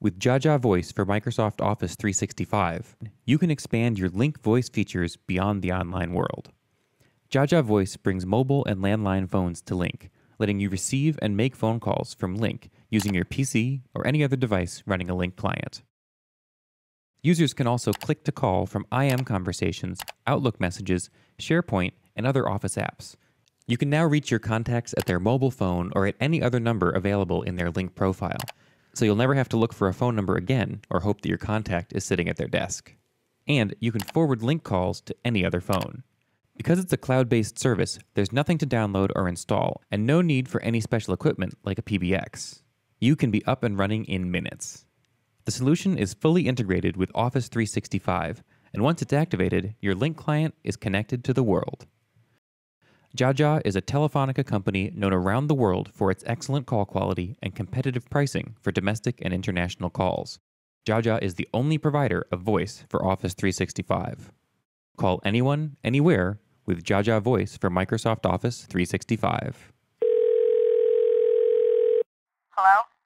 With Jajah Voice for Microsoft Office 365, you can expand your Lync voice features beyond the online world. Jajah Voice brings mobile and landline phones to Lync, letting you receive and make phone calls from Lync using your PC or any other device running a Lync client. Users can also click to call from IM conversations, Outlook messages, SharePoint, and other Office apps. You can now reach your contacts at their mobile phone or at any other number available in their Lync profile, so you'll never have to look for a phone number again or hope that your contact is sitting at their desk. And you can forward Lync calls to any other phone. Because it's a cloud-based service, there's nothing to download or install, and no need for any special equipment like a PBX. You can be up and running in minutes. The solution is fully integrated with Office 365, and once it's activated, your Lync client is connected to the world. Jajah is a Telefonica company known around the world for its excellent call quality and competitive pricing for domestic and international calls. Jajah is the only provider of voice for Office 365. Call anyone, anywhere, with Jajah Voice for Microsoft Office 365. Hello?